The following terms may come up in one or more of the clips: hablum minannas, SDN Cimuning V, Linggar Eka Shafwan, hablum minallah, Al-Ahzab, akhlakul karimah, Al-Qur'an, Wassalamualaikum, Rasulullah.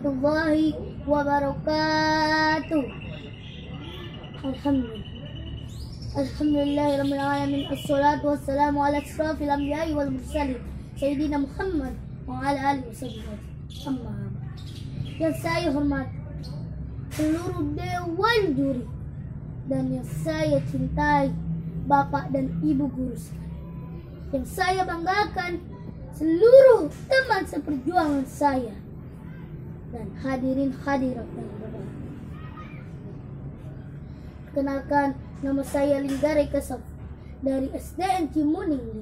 warahmatullahi wabarakatuh. Alhamdulillahirabbil alamin. Assalatu wassalamu ala asyrafil anbiya'i wal mursalin sayyidina Muhammad wa ala alihi wasahbihi. Amma yang saya hormati seluruh dewan juri dan yang saya cintai bapak dan ibu guru sekalian, yang saya banggakan seluruh teman seperjuangan saya dan hadirin hadirat yang berbahagia. Perkenalkan, nama saya Linggar Eka Shafwan dari SDN Cimuning V.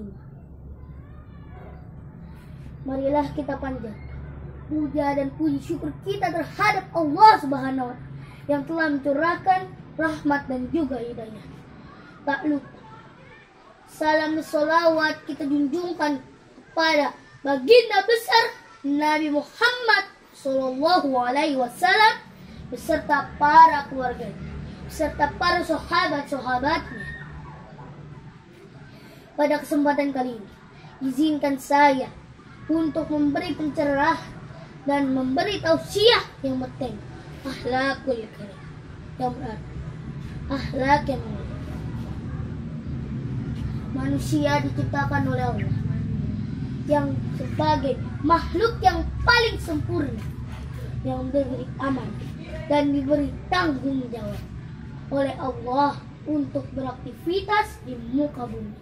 Marilah kita panjat puja dan puji syukur kita terhadap Allah Subhanahu wa Ta'ala yang telah mencurahkan rahmat dan juga hidayah. Tak lupa salam dan sholawat kita junjungkan kepada baginda besar Nabi Muhammad Sallallahu Alaihi Wasallam beserta para keluarganya, beserta para sahabat-sahabatnya. Pada kesempatan kali ini, izinkan saya untuk memberi pencerahan dan memberi tausiah yang penting, akhlakul karim, yang berarti akhlak yang mulia. Manusia diciptakan oleh Allah yang sebagai makhluk yang paling sempurna, yang diberi aman dan diberi tanggung jawab oleh Allah untuk beraktivitas di muka bumi.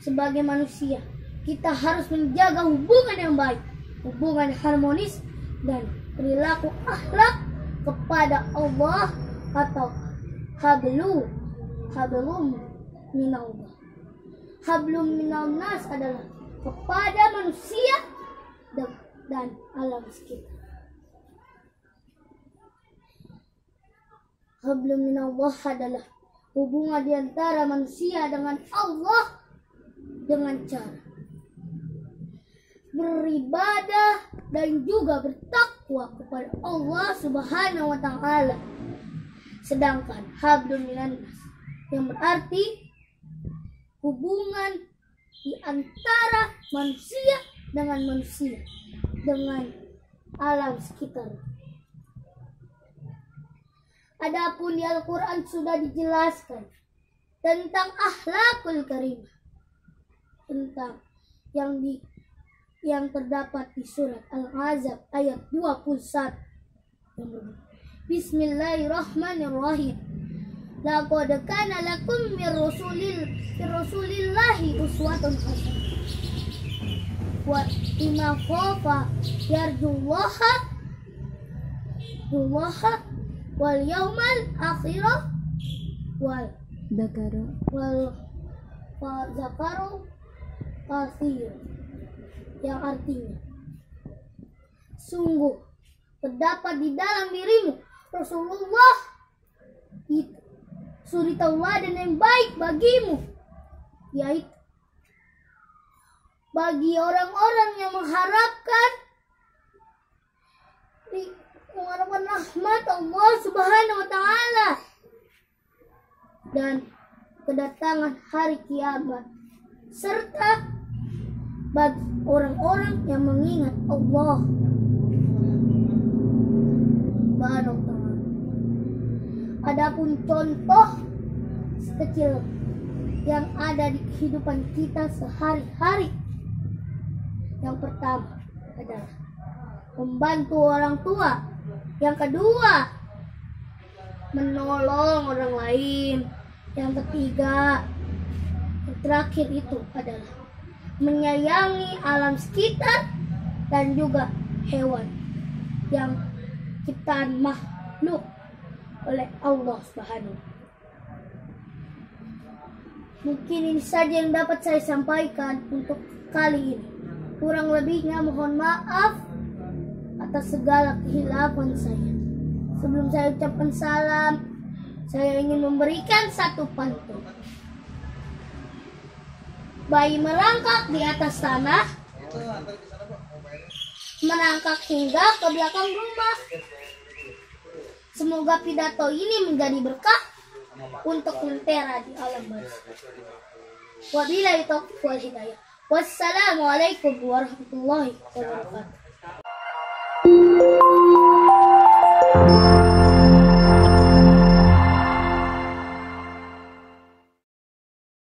Sebagai manusia, kita harus menjaga hubungan yang baik, hubungan harmonis dan perilaku akhlak kepada Allah atau hablum minallah. Hablum minannas adalah kepada manusia dan alam sekitar. Hablum minallah adalah hubungan di antara manusia dengan Allah dengan cara beribadah dan juga bertakwa kepada Allah Subhanahu wa Ta'ala. Sedangkan hablum minannas yang berarti hubungan di antara manusia dengan alam sekitar. Adapun di Al-Qur'an sudah dijelaskan tentang akhlakul karimah, tentang yang terdapat di surat Al-Ahzab ayat 21. Bismillahirrahmanirrahim. Laqad kana lakum min rasulillahi uswatun hasanah. Wa inna khafa yarjullaha wal yawmal akhir wal zakaru katsir. Yang artinya, sungguh terdapat di dalam dirimu Rasulullah itu suri tauladan yang baik bagimu, yaitu bagi orang-orang yang mengharapkan rahmat Allah Subhanahu wa Ta'ala dan kedatangan hari kiamat, serta bagi orang-orang yang mengingat Allah. Adapun contoh sekecil yang ada di kehidupan kita sehari-hari, yang pertama adalah membantu orang tua, yang kedua menolong orang lain, yang ketiga, yang terakhir itu adalah menyayangi alam sekitar dan juga hewan yang ciptaan makhluk oleh Allah Subhanahu. Mungkin ini saja yang dapat saya sampaikan untuk kali ini. Kurang lebihnya mohon maaf atas segala kehilafan saya. Sebelum saya ucapkan salam, saya ingin memberikan satu pantun. Bayi merangkak di atas tanah, merangkak hingga ke belakang rumah. Semoga pidato ini menjadi berkah untuk lentera di alam barzakh. Wabillahi taufiq wal hidayah. Wassalamualaikum warahmatullahi wabarakatuh.